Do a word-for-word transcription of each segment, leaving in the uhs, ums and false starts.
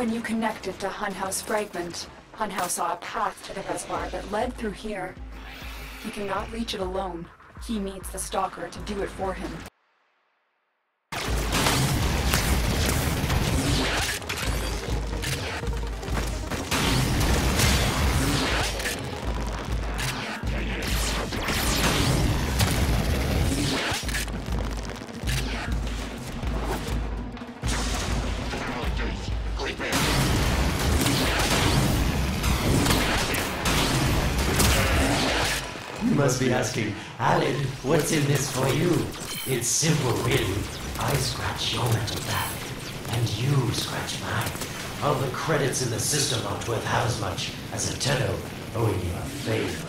When you connected to Hunhouse Fragment, Hunhouse saw a path to the reservoir that led through here. He cannot reach it alone. He needs the Stalker to do it for him. Be asking, Alad, what's in this for you? It's simple, really. I scratch your metal back, and you scratch mine. All the credits in the system aren't worth half as much as a Tenno owing you a favor.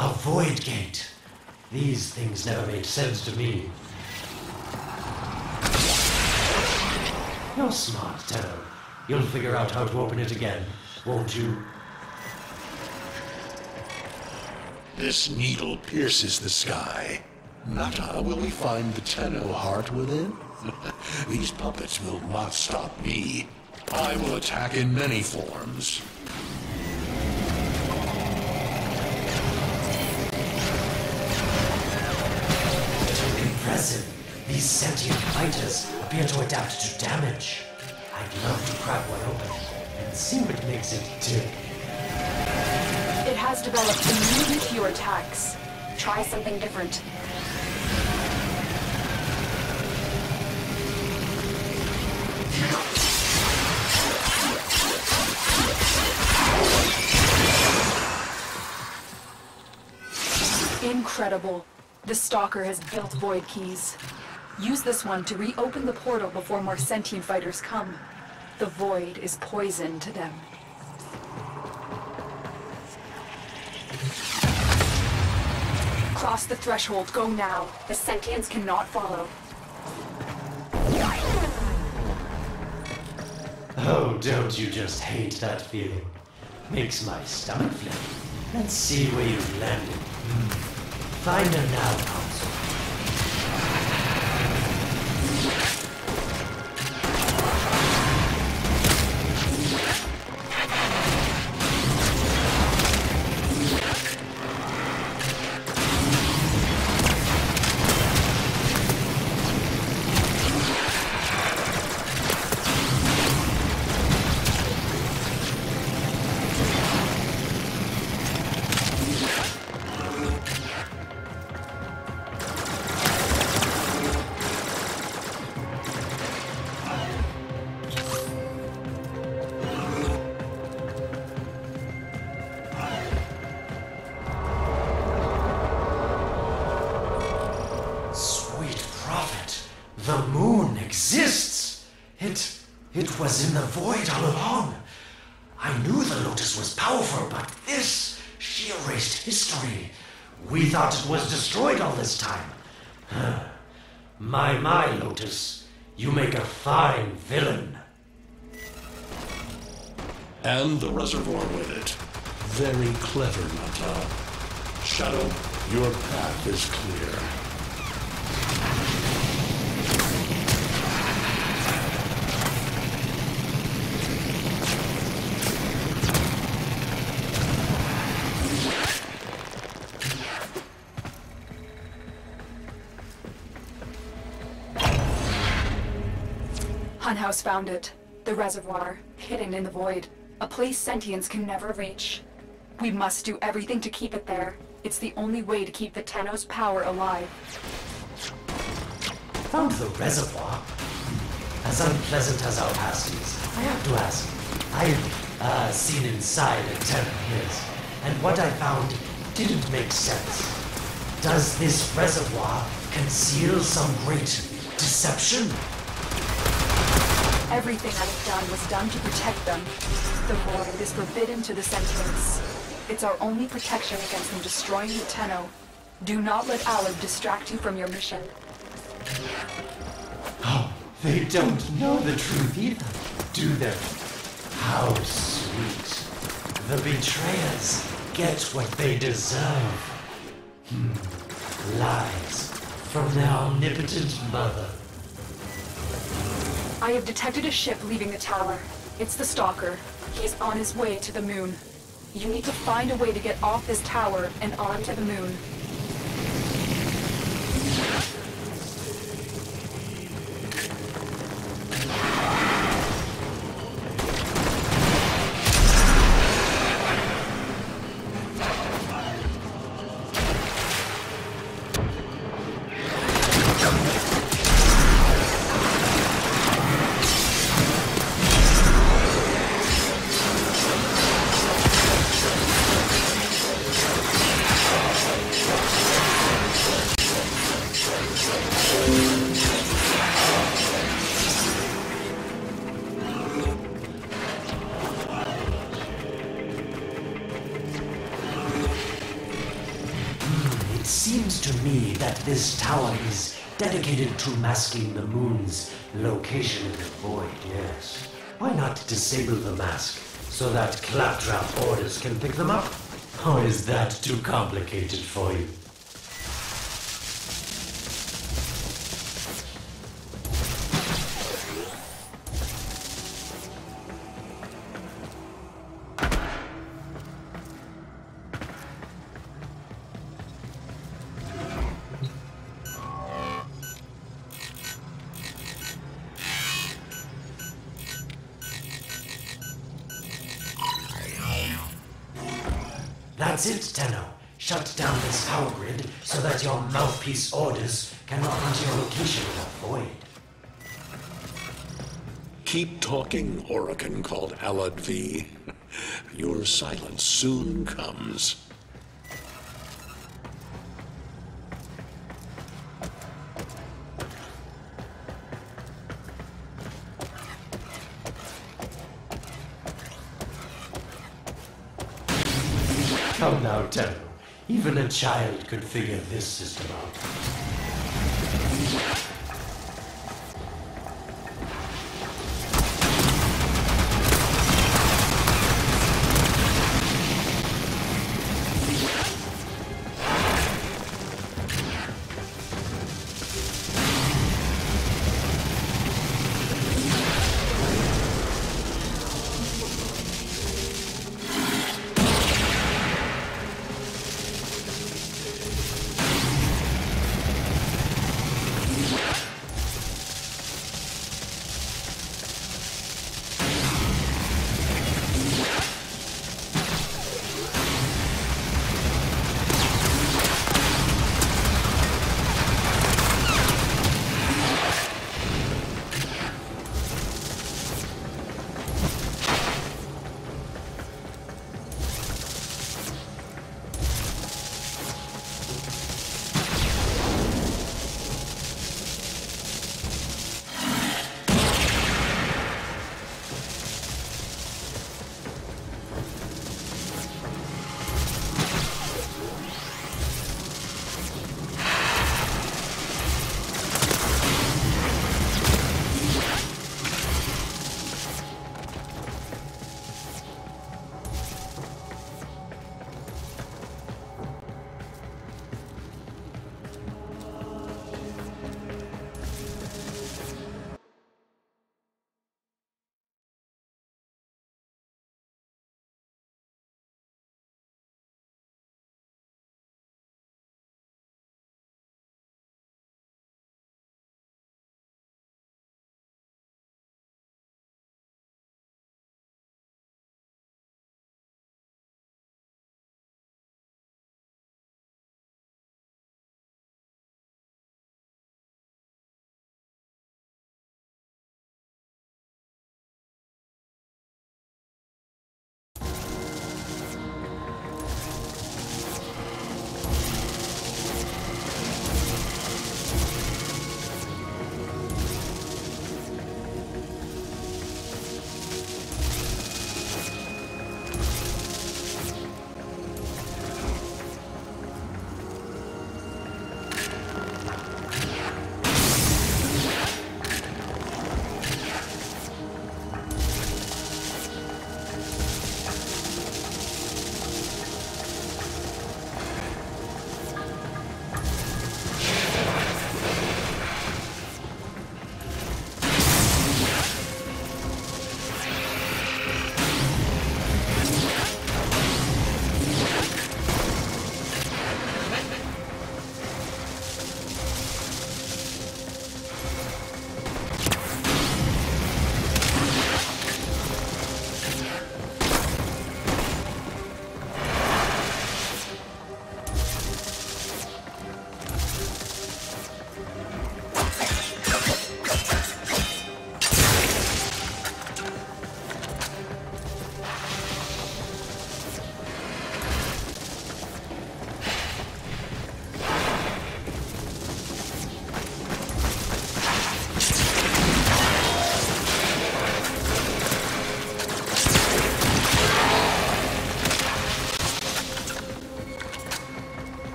A void gate. These things never made sense to me. You're smart, Tenno. You'll figure out how to open it again, won't you? This needle pierces the sky. Natah, will we find the Tenno heart within? These puppets will not stop me. I will attack in many forms. These sentient fighters appear to adapt to damage. I'd love to crack one open and see what makes it tick. It has developed immediate few attacks. Try something different. Incredible. The Stalker has built void keys. Use this one to reopen the portal before more sentient fighters come. The void is poison to them. Cross the threshold, go now. The sentients cannot follow. Oh, don't you just hate that feeling? Makes my stomach flip. Let's see where you've landed. Mm. Find her now, Council. Was in the void all along. I knew the Lotus was powerful, but this, she erased history. We thought it was destroyed all this time. My, my, Lotus, you make a fine villain. And the reservoir with it. Very clever, Mata. Shadow, your path is clear. Hunhouse found it. The reservoir, hidden in the void. A place sentience can never reach. We must do everything to keep it there. It's the only way to keep the Tenno's power alive. Found the reservoir? As unpleasant as our past is, I have to ask. I've uh, seen inside a Tenno his, and what I found didn't make sense. Does this reservoir conceal some great deception? Everything I've done was done to protect them. The void is forbidden to the sentience. It's our only protection against them destroying the Tenno. Do not let Alib distract you from your mission. Oh, they don't know the truth either, do they? How sweet. The betrayers get what they deserve. Hmm. Lies from their omnipotent mother. I have detected a ship leaving the tower. It's the Stalker. He's on his way to the moon. You need to find a way to get off this tower and onto the moon. This tower is dedicated to masking the moon's location in the void, yes. Why not disable the mask so that Claptrap orders can pick them up? Or is that too complicated for you? That's it, Tenno. Shut down this power grid so that your mouthpiece orders cannot enter your location in the void. Keep talking, Orokin called Alad V. Your silence soon comes. Come now, Tenno. Even a child could figure this system out. Yeah.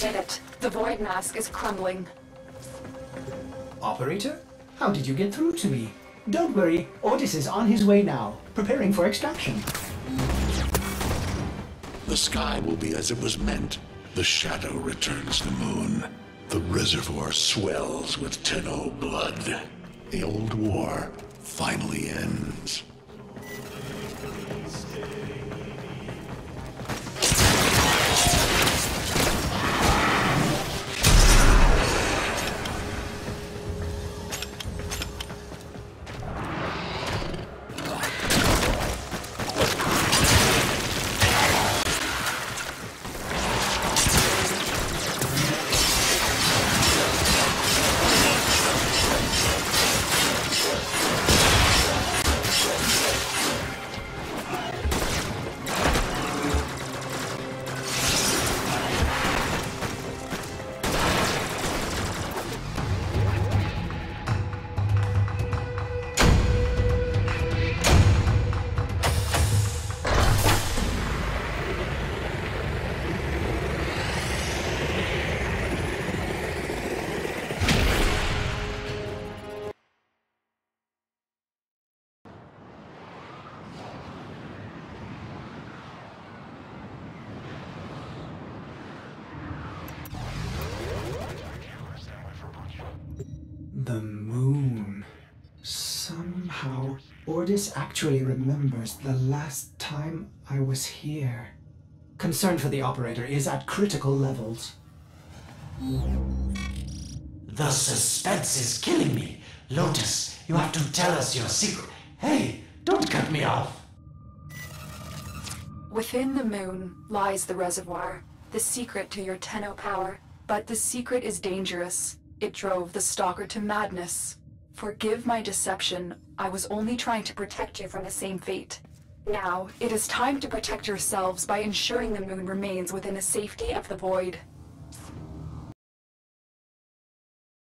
did it. The void mask is crumbling. Operator, how did you get through to me? Don't worry, Ordis is on his way now, preparing for extraction. The sky will be as it was meant. The shadow returns the moon. The reservoir swells with Tenno blood. The old war finally ends. Ordis actually remembers the last time I was here. Concern for the operator is at critical levels. The suspense is killing me. Lotus, you have to tell us your secret. Hey, don't cut me off. Within the moon lies the reservoir, the secret to your Tenno power. But the secret is dangerous. It drove the Stalker to madness. Forgive my deception. I was only trying to protect you from the same fate. Now, it is time to protect yourselves by ensuring the moon remains within the safety of the void.